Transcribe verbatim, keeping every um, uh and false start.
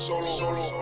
solo, solo.